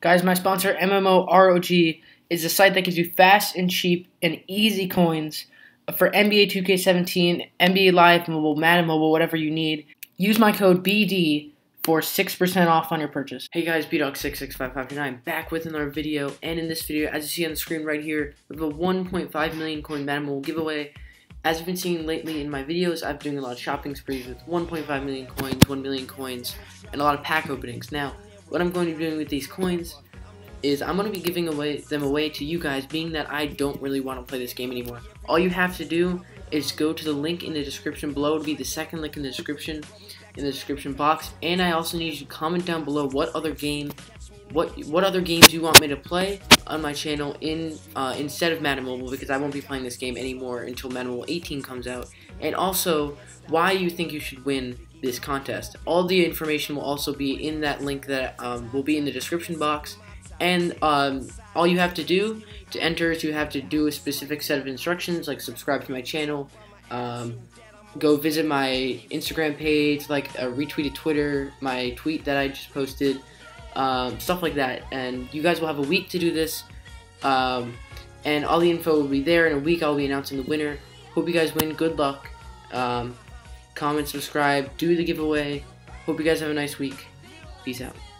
Guys, my sponsor, MMOROG, is a site that gives you fast and cheap and easy coins for NBA 2K17, NBA Live Mobile, Madden Mobile, whatever you need. Use my code BD for 6% off on your purchase. Hey guys, BDog66559 back with another video, and in this video, as you see on the screen right here, we have a 1.5 million coin Madden Mobile giveaway. As you've been seeing lately in my videos, I've been doing a lot of shopping sprees with 1.5 million coins, 1 million coins, and a lot of pack openings. Now, what I'm going to be doing with these coins is I'm going to be giving them away to you guys, being that I don't really want to play this game anymore. All you have to do is go to the link in the description below. It'll be the second link in the description box, and I also need you to comment down below what other games you want me to play on my channel instead of Madden Mobile, because I won't be playing this game anymore until Madden Mobile 18 comes out, and also why you think you should win this contest. All the information will also be in that link that will be in the description box, and all you have to do to enter is you have to do a specific set of instructions, like subscribe to my channel, go visit my Instagram page, like retweet a Twitter, my tweet that I just posted, stuff like that. And you guys will have a week to do this, and all the info will be there. In a week, I'll be announcing the winner. Hope you guys win. Good luck. Comment, subscribe, do the giveaway. Hope you guys have a nice week. Peace out.